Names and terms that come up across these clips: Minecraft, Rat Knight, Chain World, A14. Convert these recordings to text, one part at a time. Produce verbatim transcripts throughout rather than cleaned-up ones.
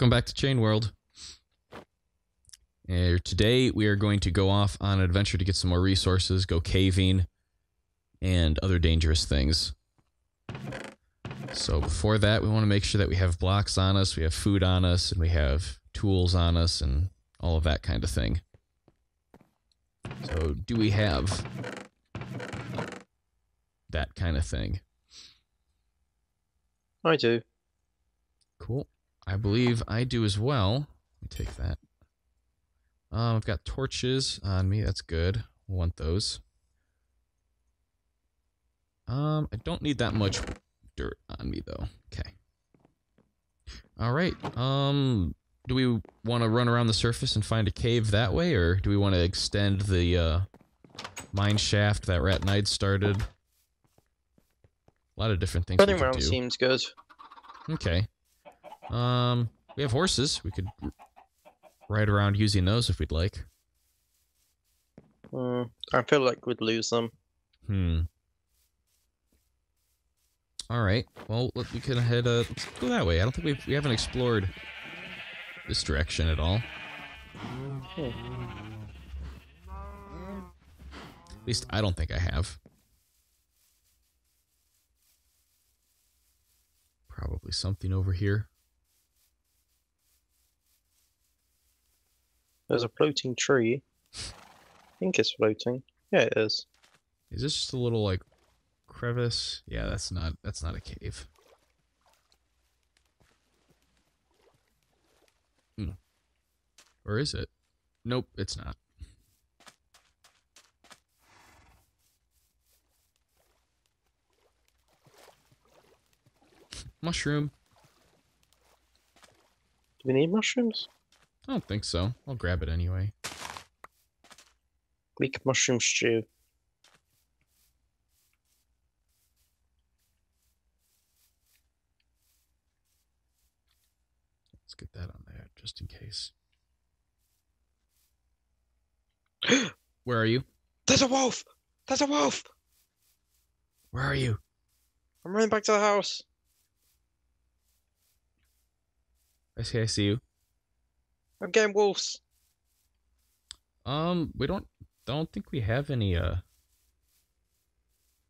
Welcome back to Chain World. Uh, today we are going to go off on an adventure to get some more resources, go caving, and other dangerous things. So before that, we want to make sure that we have blocks on us, we have food on us, and we have tools on us, and all of that kind of thing. So do we have that kind of thing? I do. Cool. I believe I do as well. Let me take that. Um, I've got torches on me. That's good. We'll want those. Um, I don't need that much dirt on me, though. Okay. All right. Um, do we want to run around the surface and find a cave that way, or do we want to extend the uh, mine shaft that Rat Knight started? A lot of different things. Running around seems good. Okay. Um, we have horses. We could ride around using those if we'd like. Mm, I feel like we'd lose them. Hmm. Alright. Well, let, we can head, uh, let's go that way. I don't think we've, we haven't explored this direction at all. Okay. At least I don't think I have. Probably something over here. There's a floating tree. I think it's floating. Yeah, it is. Is this just a little, like, crevice? Yeah, that's not, that's not a cave. Hmm. Or is it? Nope, it's not. Mushroom. Do we need mushrooms? I don't think so. I'll grab it anyway. Greek mushroom stew. Let's get that on there, just in case. Where are you? There's a wolf! There's a wolf! Where are you? I'm running back to the house. I see, I see you. I'm getting wolves. Um, we don't, don't think we have any, uh,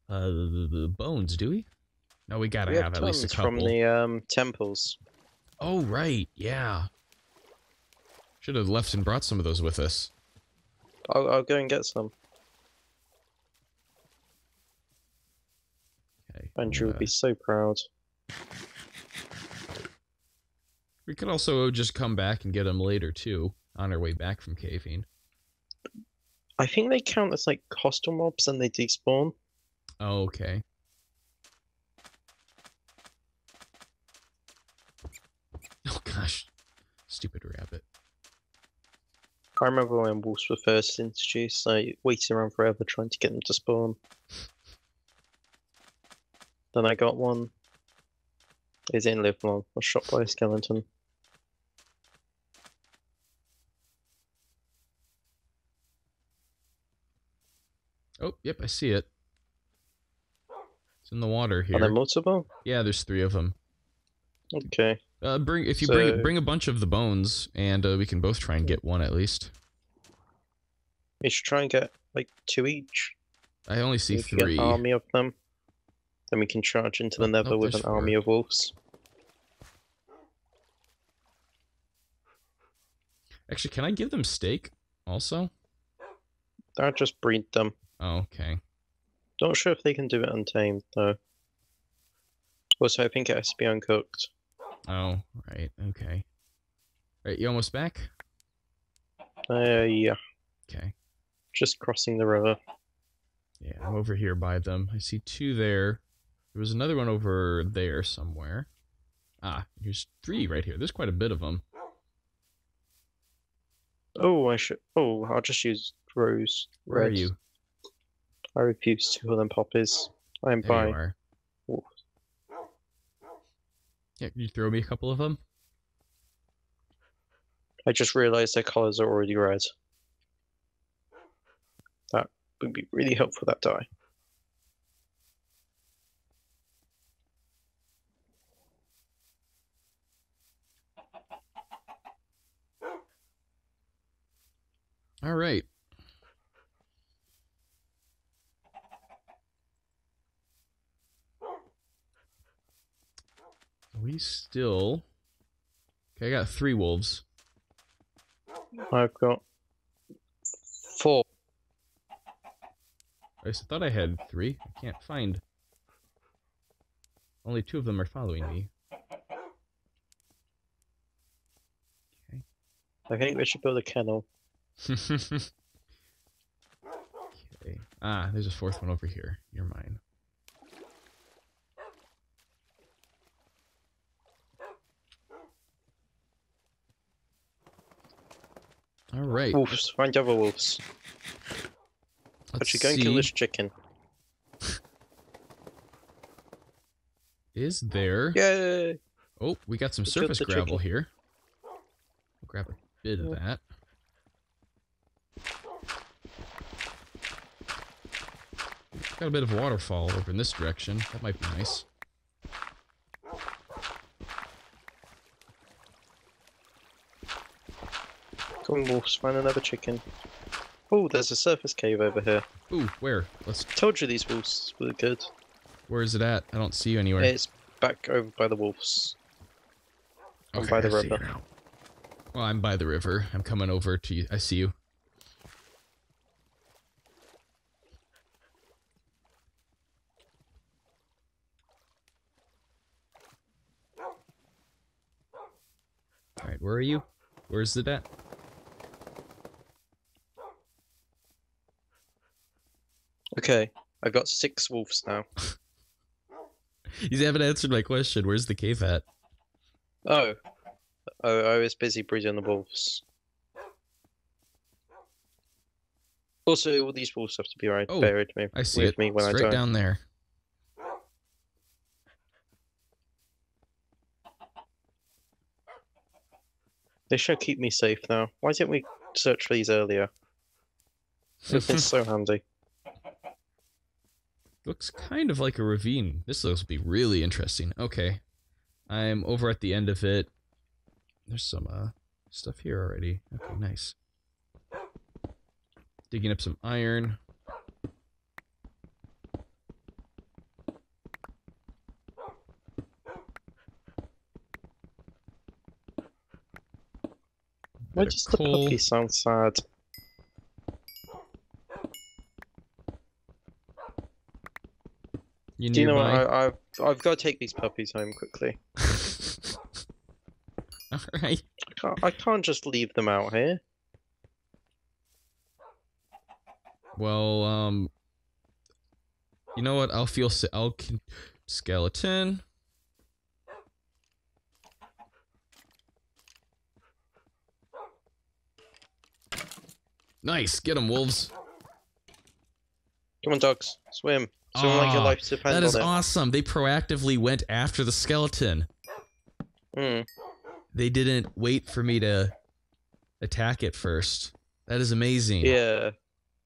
uh, bones, do we? No, we gotta we have, have at least a couple. From the, um, temples. Oh, right, yeah. Should have left and brought some of those with us. I'll, I'll go and get some. Okay. Andrew uh, would be so proud. We could also just come back and get them later, too, on our way back from caving. I think they count as, like, hostile mobs and they despawn. Oh, okay. Oh, gosh. Stupid rabbit. I remember when wolves were first introduced, I waited around forever trying to get them to spawn. Then I got one. He didn't live long. I was shot by a skeleton. Oh, yep, I see it. It's in the water here. Are there multiple? Yeah, there's three of them. Okay. Uh, bring if you so... bring bring a bunch of the bones, and uh, we can both try and get one at least. We should try and get like two each. I only see we three. Can get an army of them. Then we can charge into the nether oh, with an four. army of wolves. Actually, can I give them steak also? I just breed them. Oh, okay. Not sure if they can do it untamed, though. Also, I think it has to be uncooked. Oh, right, okay. Right, you almost back? Uh, yeah. Okay. Just crossing the river. Yeah, I'm over here by them. I see two there. There was another one over there somewhere. Ah, here's three right here. There's quite a bit of them. Oh, I should... Oh, I'll just use rose. Where red. are you? I refuse to call them poppies. I am by... You are. Oh. Yeah, can you throw me a couple of them? I just realized their colors are already red. That would be really helpful, that die. All right. We still... Okay, I got three wolves. I've got four. I thought I had three. I can't find. Only two of them are following me. Okay. I think we should build a kennel. Okay. Ah, there's a fourth one over here. You're mine. All right. Wolves. Find other wolves. But you going to kill this chicken. Is there... Yay! Oh, we got some surface gravel here. We'll grab a bit of that. Got a bit of waterfall over in this direction. That might be nice. Come on, wolves. Find another chicken. Oh, there's a surface cave over here. Ooh, where? Let's... Told you these wolves were good. Where is it at? I don't see you anywhere. It's back over by the wolves. Okay, I'm by the I river. See you now. Well, I'm by the river. I'm coming over to you. I see you. Alright, where are you? Where is it at? Okay, I got six wolves now. You haven't answered my question. Where's the cave at? Oh. Oh, I was busy breeding the wolves. Also, all these wolves have to be right, oh, buried me, I see with it. me when Straight I die. down there. They should keep me safe now. Why didn't we search for these earlier? It's so handy. Looks kind of like a ravine. This looks to be really interesting. Okay. I'm over at the end of it. There's some uh, stuff here already. Okay, nice. Digging up some iron. Why does the puppy sound sad? Do you know what? I, I've, I've got to take these puppies home quickly. Alright. I can't, I can't just leave them out here. Well, um... You know what? I'll feel... I'll... Skeleton. Nice! Get them, wolves! Come on, dogs. Swim. So oh, like your life depends that is on it. Awesome. They proactively went after the skeleton. Mm. They didn't wait for me to attack it first. That is amazing. Yeah.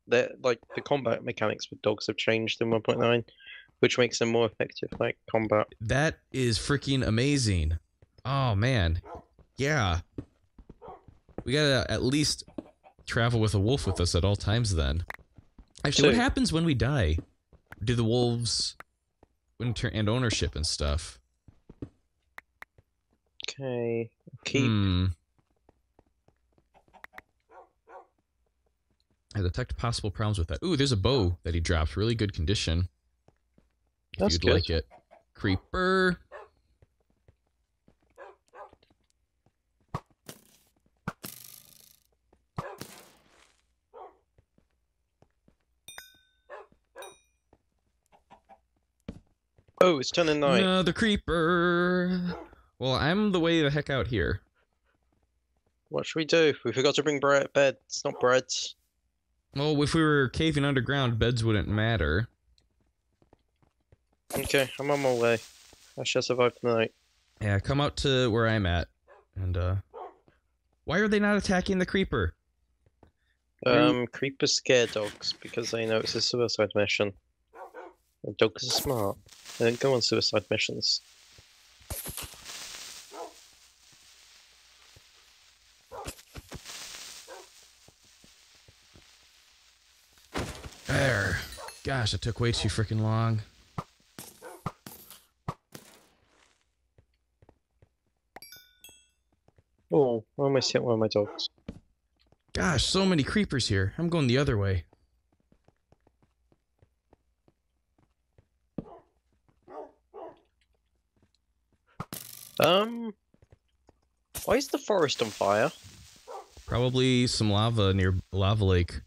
That like the combat mechanics with dogs have changed in one point nine, which makes them more effective like combat. That is freaking amazing. Oh man. Yeah. We gotta at least travel with a wolf with us at all times then. Actually, so, what happens when we die? Do the wolves winter and ownership and stuff? Okay, keep. Hmm. I detect possible problems with that. Ooh, there's a bow that he drops. Really good condition. If That's you'd good. like it, creeper. Oh, it's turning night. Another creeper. Well, I'm the way the heck out here. What should we do? We forgot to bring bread. Beds, not breads. Well, if we were caving underground, beds wouldn't matter. Okay, I'm on my way. I shall survive the night. Yeah, come out to where I'm at. And, uh... why are they not attacking the creeper? Um, creepers scare dogs because they know it's a suicide mission. The dogs are smart. They don't go on suicide missions. Gosh, it took way too freaking long. Oh, I almost hit one of my dogs. Gosh, so many creepers here. I'm going the other way. Um, why is the forest on fire? Probably some lava near Lava Lake.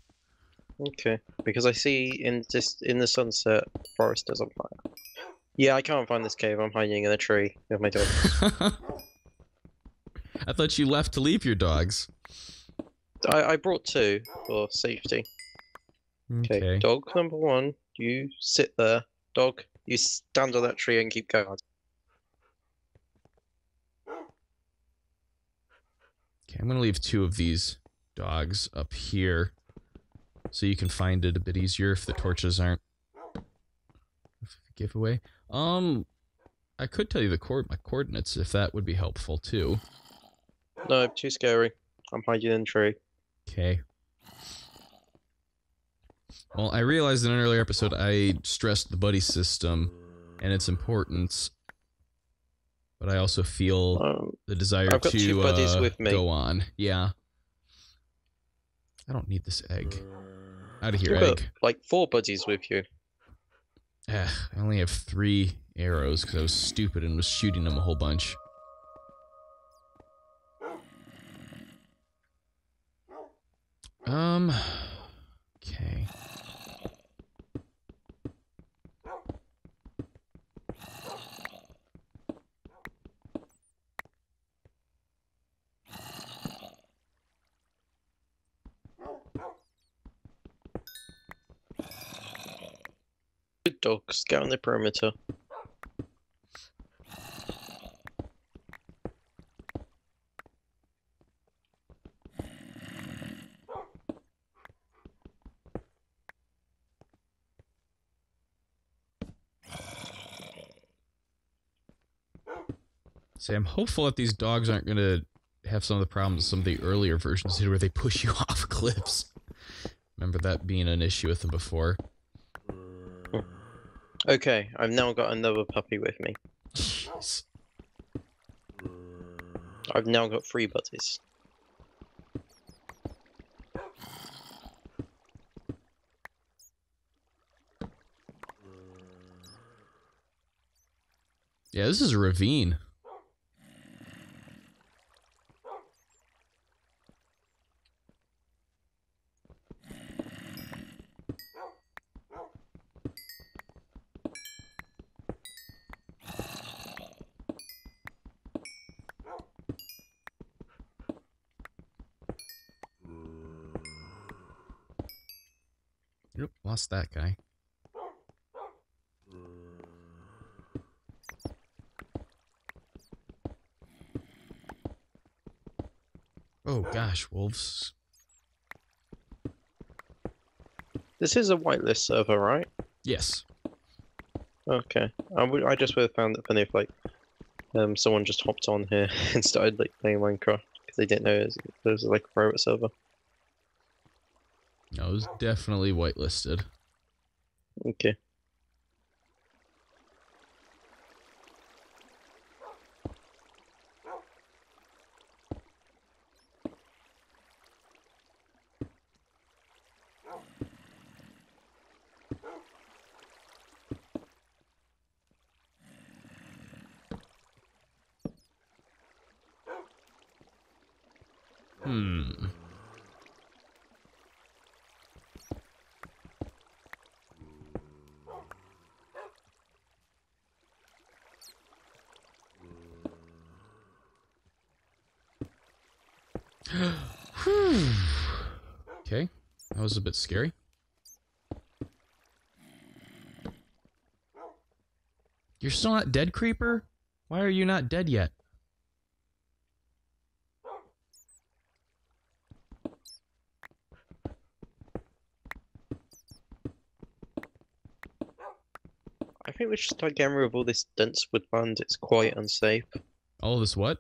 Okay, because I see in just in the sunset, the forest is on fire. Yeah, I can't find this cave. I'm hiding in a tree with my dogs. I thought you left to leave your dogs. I, I brought two for safety. Okay. okay, dog number one, you sit there. Dog, you stand on that tree and keep guard. Okay, I'm going to leave two of these dogs up here so you can find it a bit easier if the torches aren't a giveaway. Um, I could tell you the co- my coordinates if that would be helpful too. No, too scary. I'm hiding in a tree. Okay. Well, I realized in an earlier episode I stressed the buddy system and its importance. But I also feel um, the desire I've got to two buddies uh, with me. Go on. Yeah. I don't need this egg. Out of here, You've egg. Got, like four buddies with you. Ugh, I only have three arrows because I was stupid and was shooting them a whole bunch. Um. Okay. Dog, scout on the perimeter. See, I'm hopeful that these dogs aren't going to have some of the problems some of the earlier versions did where they push you off cliffs. Remember that being an issue with them before. Okay, I've now got another puppy with me. Jeez. I've now got three buddies. Yeah, this is a ravine. Lost that guy. Oh gosh, wolves. This is a whitelist server, right? Yes. Okay. I, w I just would have found it funny if like um someone just hopped on here and started like playing Minecraft because they didn't know it was, it was like a private server. No, it was definitely whitelisted. Okay. Hmm. Okay, that was a bit scary. You're still not dead, creeper? Why are you not dead yet? I think we should start getting rid of all this dense woodland. It's quite unsafe. All this what?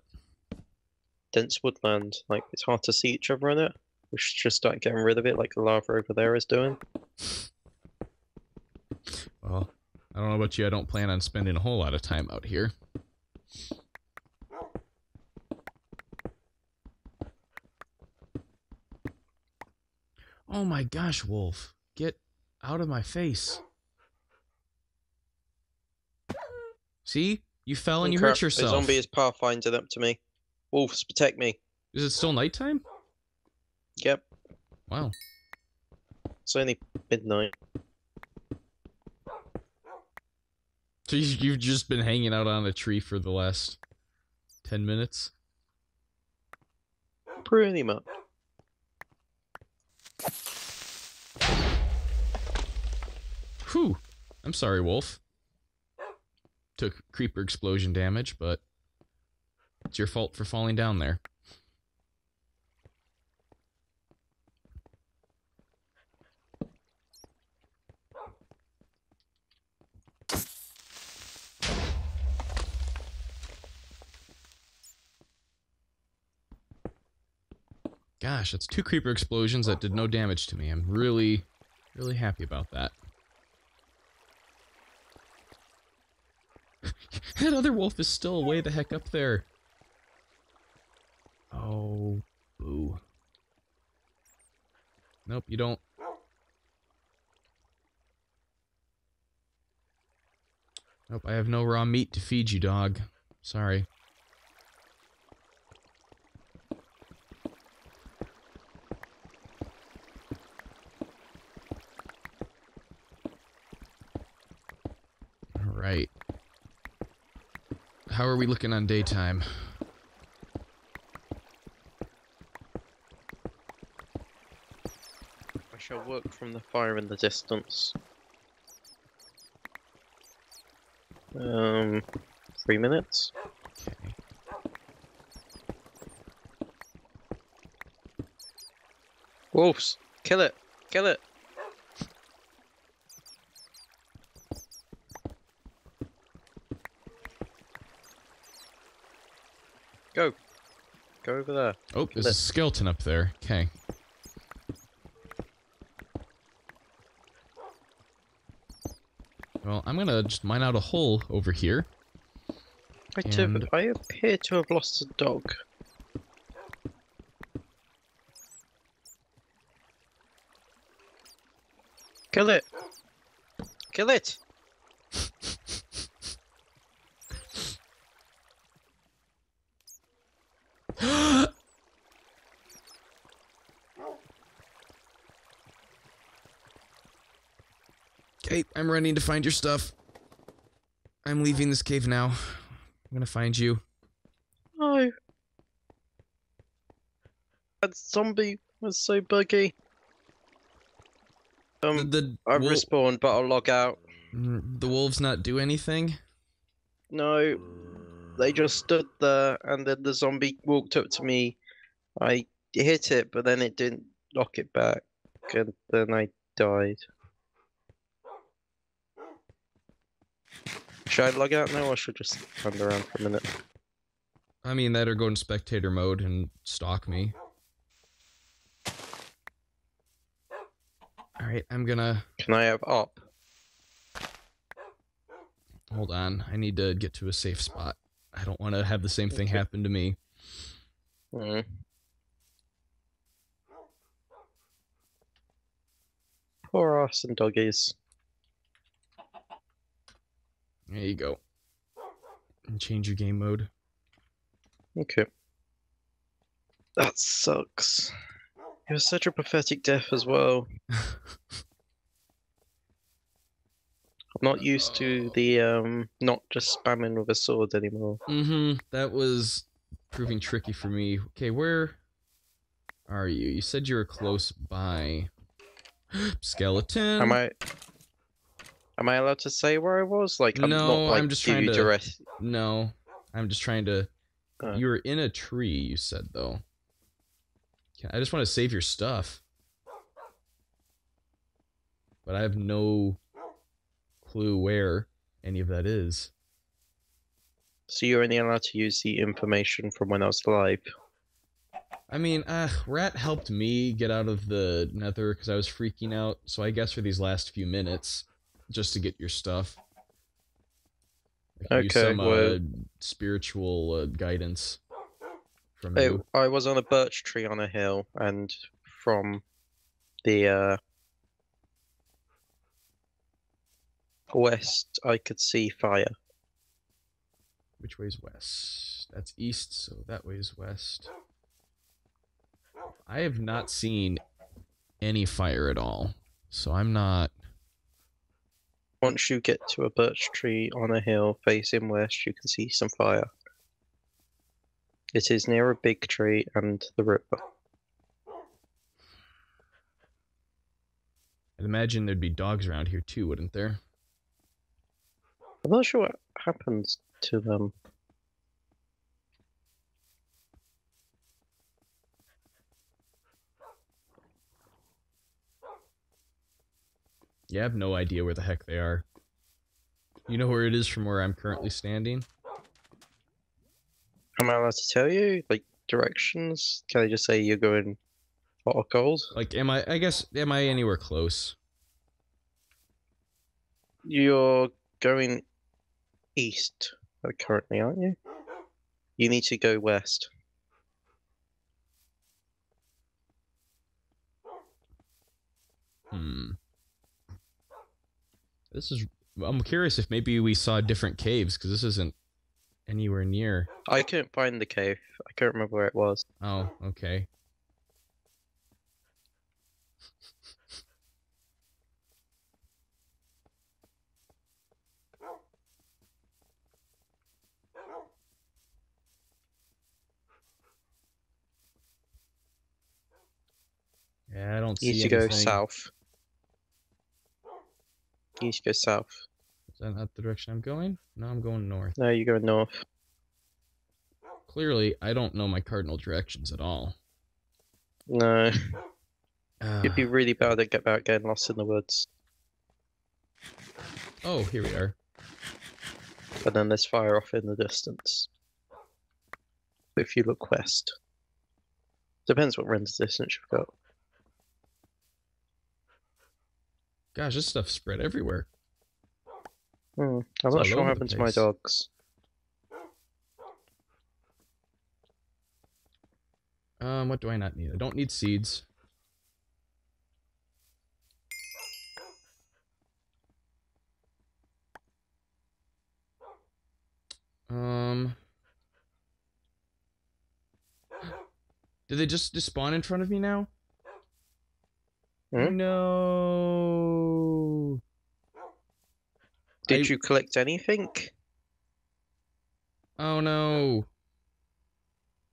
Dense woodland, like it's hard to see each other in it. We should just start getting rid of it like the lava over there is doing. Well, I don't know about you, I don't plan on spending a whole lot of time out here. Oh my gosh, wolf. Get out of my face. See? You fell and you hurt yourself. A zombie is pathfinding up to me. Wolves, protect me. Is it still nighttime? Yep. Wow. It's only midnight. So you've just been hanging out on a tree for the last ten minutes? Pretty much. Whew. I'm sorry, wolf. Took creeper explosion damage, but it's your fault for falling down there. Gosh, that's two creeper explosions that did no damage to me. I'm really, really happy about that. That other wolf is still way the heck up there. Oh, boo. Nope, you don't. Nope, I have no raw meat to feed you, dog. Sorry. Right. How are we looking on daytime? I shall work from the fire in the distance. Um, three minutes. Okay. Wolves, kill it! Kill it! Go. Go over there. Oh, there's a skeleton up there. Okay. Well, I'm gonna just mine out a hole over here. I, do, I appear to have lost a dog. Kill it! Kill it! Hey, I'm running to find your stuff. I'm leaving this cave now. I'm gonna find you. No. That zombie was so buggy. Um, the, the I've respawned, but I'll log out. The wolves not do anything? No. They just stood there, and then the zombie walked up to me. I hit it, but then it didn't knock it back, and then I died. Should I log out now, or should I just wander around for a minute? I mean, that or go in spectator mode and stalk me. Alright, I'm gonna... Can I have up? Hold on, I need to get to a safe spot. I don't want to have the same thing happen to me. Mm. Poor ass and doggies. There you go. And change your game mode. Okay. That sucks. It was such a pathetic death as well. I'm not used to the um not just spamming with a sword anymore. Mm-hmm. That was proving tricky for me. Okay, where are you? You said you were close by. Skeleton. Am I Am I allowed to say where I was? Like, I'm no, not, like, I'm just trying to. Duress. No, I'm just trying to. Uh. You were in a tree, you said, though. I just want to save your stuff. But I have no clue where any of that is. So you're only allowed to use the information from when I was alive? I mean, uh, Rat helped me get out of the nether because I was freaking out. So I guess for these last few minutes. just to get your stuff. Okay. Use some well, uh, spiritual uh, guidance. From it, you. I was on a birch tree on a hill, and from the uh, west, I could see fire. Which way's west? That's east, so that way's west. I have not seen any fire at all, so I'm not. Once you get to a birch tree on a hill facing west, you can see some fire. It is near a big tree and the river. I'd imagine there'd be dogs around here too, wouldn't there? I'm not sure what happens to them. Yeah, I have no idea where the heck they are. You know where it is from where I'm currently standing? Am I allowed to tell you? Like, directions? Can I just say you're going hot or cold? Like, am I, I guess, am I anywhere close? You're going east currently, aren't you? You need to go west. Hmm. This is. I'm curious if maybe we saw different caves, because this isn't anywhere near. I couldn't find the cave. I can't remember where it was. Oh, okay. Yeah, I don't see anything. You need to go south. You need to go south. Is that not the direction I'm going? No, I'm going north. No, you're going north. Clearly, I don't know my cardinal directions at all. No. Uh, You'd be really bad at get back getting lost in the woods. Oh, here we are. And then there's fire off in the distance. If you look west. Depends what render distance you've got. Gosh, this stuff's spread everywhere. Hmm. I'm not sure what happened to my dogs. Um, what do I not need? I don't need seeds. Um... Did they just, just spawn in front of me now? Hmm? No. Did I... you collect anything? Oh no.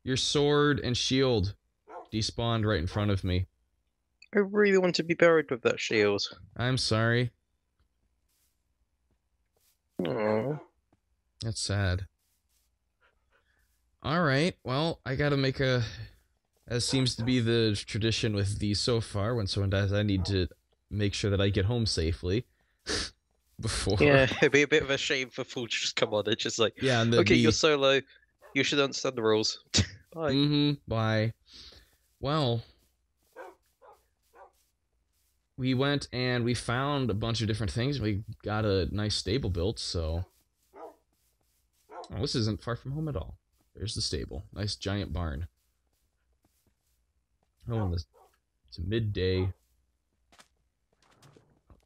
Your sword and shield despawned right in front of me. I really want to be buried with that shield. I'm sorry. Aww. That's sad. Alright, well, I gotta make a... As seems to be the tradition with these so far, when someone dies, I need to make sure that I get home safely before... Yeah, it'd be a bit of a shame for fools to just come on and just like, yeah, and okay, be... you're solo, you should understand the rules. Bye. Mm-hmm, bye. Well, we went and we found a bunch of different things. We got a nice stable built, so... Oh, this isn't far from home at all. There's the stable. Nice giant barn. Oh, it's midday.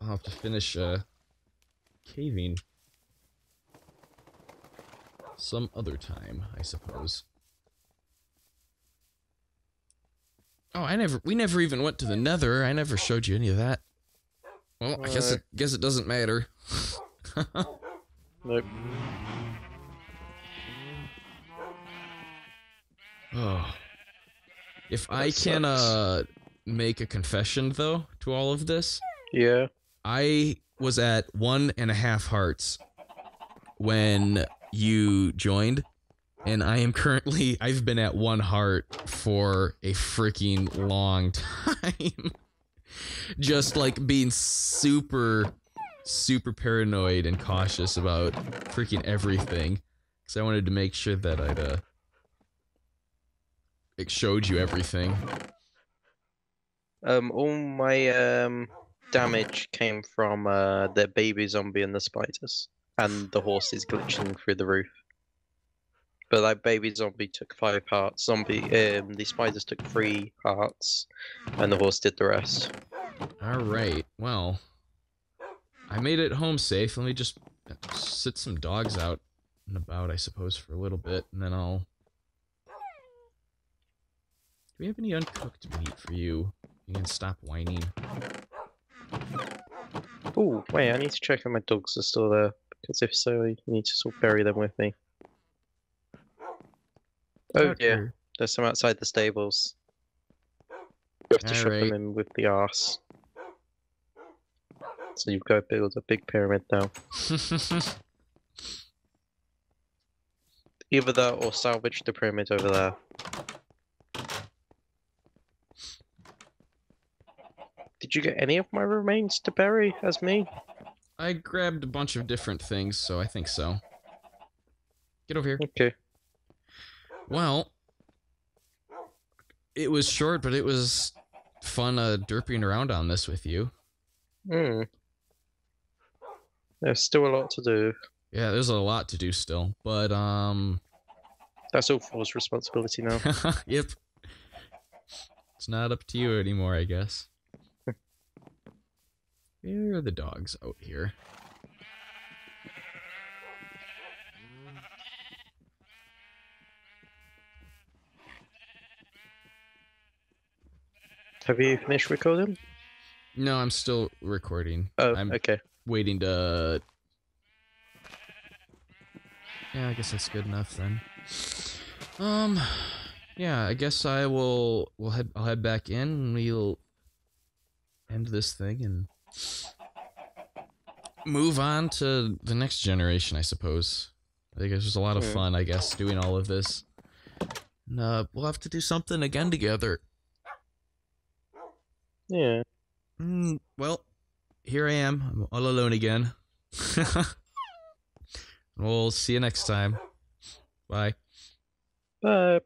I'll have to finish uh, caving some other time, I suppose. Oh, I never. We never even went to the Nether. I never showed you any of that. Well, I guess it guess it doesn't matter. Nope. Oh. If I can uh, make a confession, though, to all of this... Yeah. I was at one and a half hearts when you joined, and I am currently... I've been at one heart for a freaking long time. Just, like, being super, super paranoid and cautious about freaking everything. Because I wanted to make sure that I'd, uh... it showed you everything. Um, all my um damage came from uh, the baby zombie and the spiders, and the horses glitching through the roof. But that like, baby zombie took five hearts, zombie, um, the spiders took three hearts, and the horse did the rest. Alright, well, I made it home safe. Let me just sit some dogs out and about, I suppose, for a little bit, and then I'll... Do we have any uncooked meat for you? You can stop whining. Oh, wait, I need to check if my dogs are still there, because if so, I need to sort of bury them with me. Oh, okay. Yeah, there's some outside the stables. You have to shove them in with the arse. So you've got to build a big pyramid now. Either that or salvage the pyramid over there. Did you get any of my remains to bury as me? I grabbed a bunch of different things, so I think so. Get over here. Okay. Well, it was short, but it was fun uh, derping around on this with you. Hmm. There's still a lot to do. Yeah, there's a lot to do still, but um, that's all Four's responsibility now. Yep. It's not up to you anymore, I guess. Where are the dogs out here? Have you finished recording? No, I'm still recording. Oh, I'm okay. Waiting to... Yeah, I guess that's good enough then. Um, yeah, I guess I will. We'll head. I'll head back in, and we'll end this thing and move on to the next generation, I suppose. I think it was just a lot of fun, I guess, doing all of this. And, uh, we'll have to do something again together. Yeah. Mm, well, here I am. I'm all alone again. We'll see you next time. Bye. Bye.